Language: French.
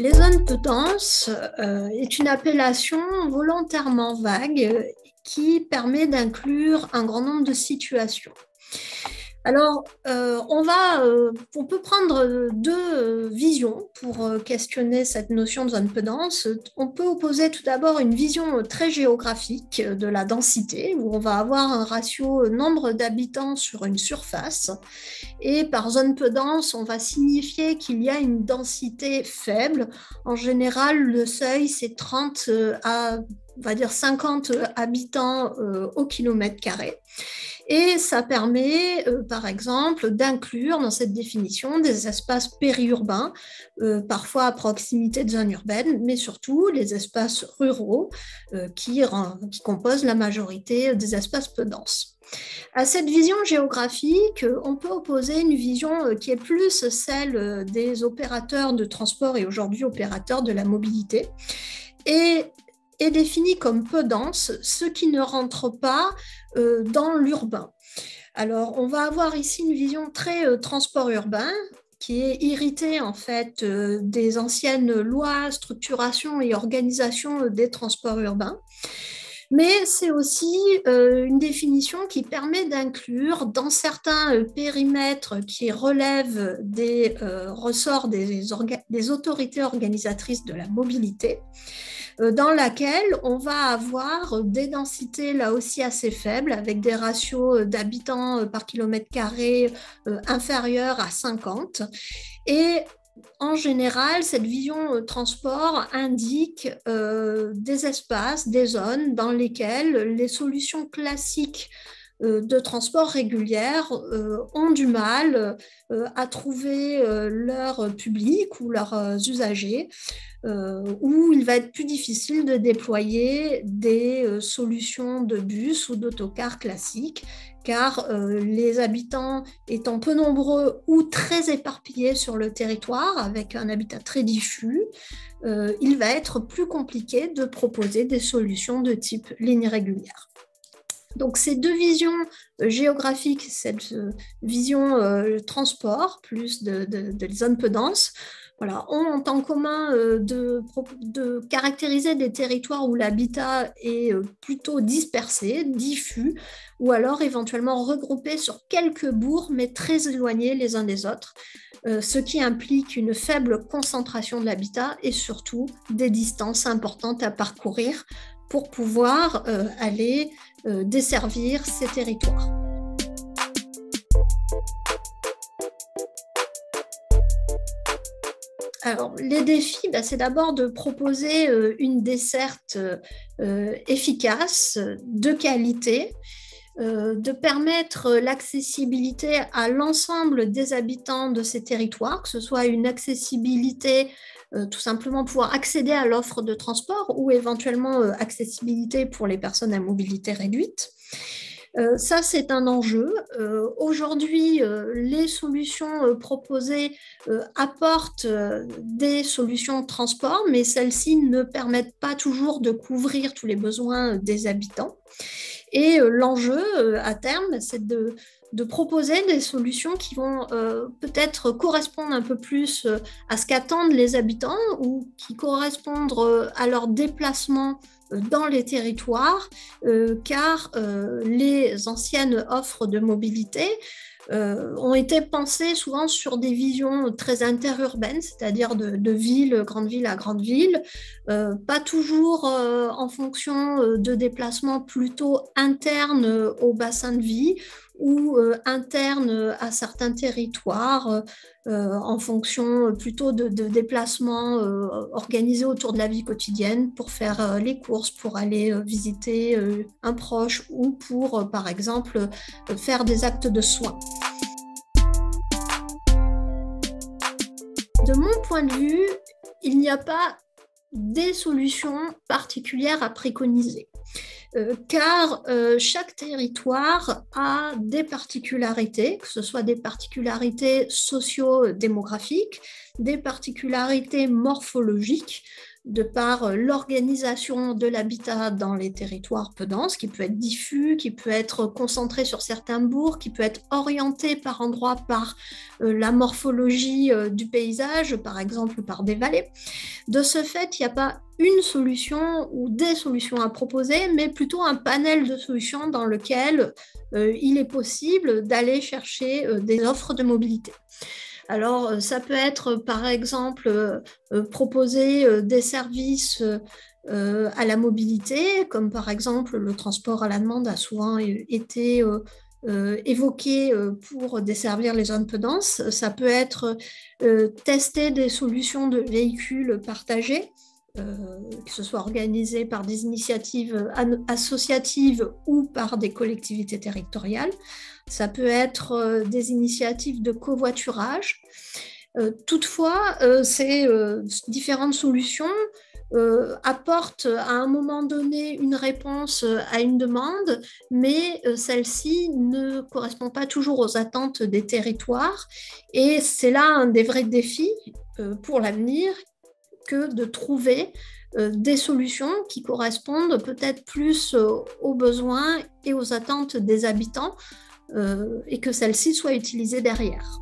Les zones peu denses est une appellation volontairement vague qui permet d'inclure un grand nombre de situations. Alors, on peut prendre deux visions pour questionner cette notion de zone peu dense. On peut opposer tout d'abord une vision très géographique de la densité, où on va avoir un ratio nombre d'habitants sur une surface. Et par zone peu dense, on va signifier qu'il y a une densité faible. En général, le seuil, c'est 30 à, on va dire, 50 habitants au kilomètre carré. Et ça permet, par exemple, d'inclure dans cette définition des espaces périurbains, parfois à proximité de zones urbaines, mais surtout les espaces ruraux qui composent la majorité des espaces peu denses. À cette vision géographique, on peut opposer une vision qui est plus celle des opérateurs de transport et aujourd'hui opérateurs de la mobilité, et est défini comme peu dense, ce qui ne rentre pas dans l'urbain. Alors, on va avoir ici une vision très transport urbain, qui est irritée en fait des anciennes lois, structurations et organisations des transports urbains. Mais c'est aussi une définition qui permet d'inclure dans certains périmètres qui relèvent des ressorts des autorités organisatrices de la mobilité, dans laquelle on va avoir des densités là aussi assez faibles, avec des ratios d'habitants par kilomètre carré inférieurs à 50. Et en général, cette vision transport indique des espaces, des zones dans lesquelles les solutions classiques de transport régulière ont du mal à trouver leur public ou leurs usagers, où il va être plus difficile de déployer des solutions de bus ou d'autocars classiques, car les habitants étant peu nombreux ou très éparpillés sur le territoire, avec un habitat très diffus, il va être plus compliqué de proposer des solutions de type ligne régulière. Donc, ces deux visions géographiques, cette vision transport plus de zones peu denses, voilà, ont en commun de caractériser des territoires où l'habitat est plutôt dispersé, diffus, ou alors éventuellement regroupé sur quelques bourgs, mais très éloignés les uns des autres, ce qui implique une faible concentration de l'habitat et surtout des distances importantes à parcourir pour pouvoir aller desservir ces territoires. Alors, les défis, c'est d'abord de proposer une desserte efficace, de qualité, de permettre l'accessibilité à l'ensemble des habitants de ces territoires, que ce soit une accessibilité tout simplement pouvoir accéder à l'offre de transport ou éventuellement accessibilité pour les personnes à mobilité réduite. Ça, c'est un enjeu. Aujourd'hui, les solutions proposées apportent des solutions de transport, mais celles-ci ne permettent pas toujours de couvrir tous les besoins des habitants. Et l'enjeu à terme, c'est de proposer des solutions qui vont peut-être correspondre un peu plus à ce qu'attendent les habitants ou qui correspondent à leur déplacement dans les territoires, car les anciennes offres de mobilité ont été pensées souvent sur des visions très interurbaines, c'est-à-dire de ville, grande ville à grande ville, pas toujours en fonction de déplacements plutôt internes au bassin de vie ou internes à certains territoires, en fonction plutôt de déplacements organisés autour de la vie quotidienne pour faire les courses, pour aller visiter un proche ou pour, par exemple, faire des actes de soins. De mon point de vue, il n'y a pas des solutions particulières à préconiser, car chaque territoire a des particularités, que ce soit des particularités socio-démographiques, des particularités morphologiques, de par l'organisation de l'habitat dans les territoires peu denses, qui peut être diffus, qui peut être concentré sur certains bourgs, qui peut être orienté par endroits par la morphologie du paysage, par exemple par des vallées. De ce fait, il n'y a pas une solution ou des solutions à proposer, mais plutôt un panel de solutions dans lequel il est possible d'aller chercher des offres de mobilité. Alors, ça peut être, par exemple, proposer des services à la mobilité, comme par exemple le transport à la demande a souvent été évoqué pour desservir les zones peu denses. Ça peut être tester des solutions de véhicules partagés, que ce soit organisé par des initiatives associatives ou par des collectivités territoriales. Ça peut être des initiatives de covoiturage. Toutefois, ces différentes solutions apportent à un moment donné une réponse à une demande, mais celle-ci ne correspond pas toujours aux attentes des territoires. Et c'est là un des vrais défis pour l'avenir, que de trouver des solutions qui correspondent peut-être plus aux besoins et aux attentes des habitants et que celles-ci soient utilisées derrière.